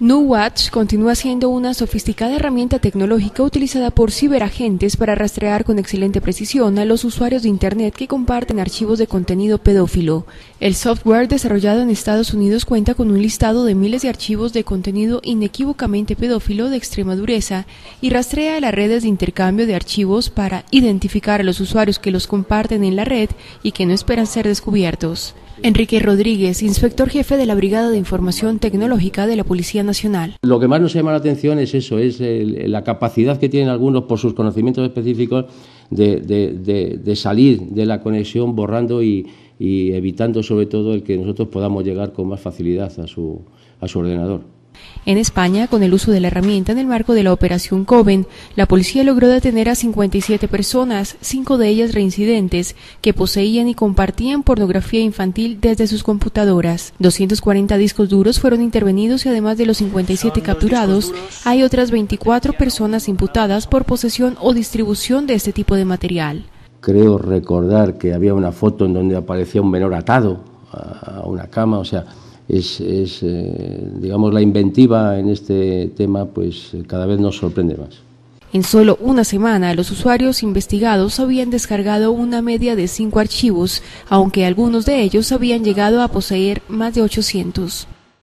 GnuWatch continúa siendo una sofisticada herramienta tecnológica utilizada por ciberagentes para rastrear con excelente precisión a los usuarios de Internet que comparten archivos de contenido pedófilo. El software desarrollado en Estados Unidos cuenta con un listado de miles de archivos de contenido inequívocamente pedófilo de extrema dureza y rastrea las redes de intercambio de archivos para identificar a los usuarios que los comparten en la red y que no esperan ser descubiertos. Enrique Rodríguez, inspector jefe de la Brigada de Información Tecnológica de la Policía Nacional. Lo que más nos llama la atención es eso, es la capacidad que tienen algunos por sus conocimientos específicos de salir de la conexión borrando y evitando sobre todo el que nosotros podamos llegar con más facilidad a su ordenador. En España, con el uso de la herramienta en el marco de la operación KOBEN, la policía logró detener a 57 personas, 5 de ellas reincidentes, que poseían y compartían pornografía infantil desde sus computadoras. 240 discos duros fueron intervenidos y además de los 57 capturados, hay otras 24 personas imputadas por posesión o distribución de este tipo de material. Creo recordar que había una foto en donde aparecía un menor atado a una cama, o sea, digamos, la inventiva en este tema, pues cada vez nos sorprende más. En solo una semana, los usuarios investigados habían descargado una media de 5 archivos, aunque algunos de ellos habían llegado a poseer más de 800.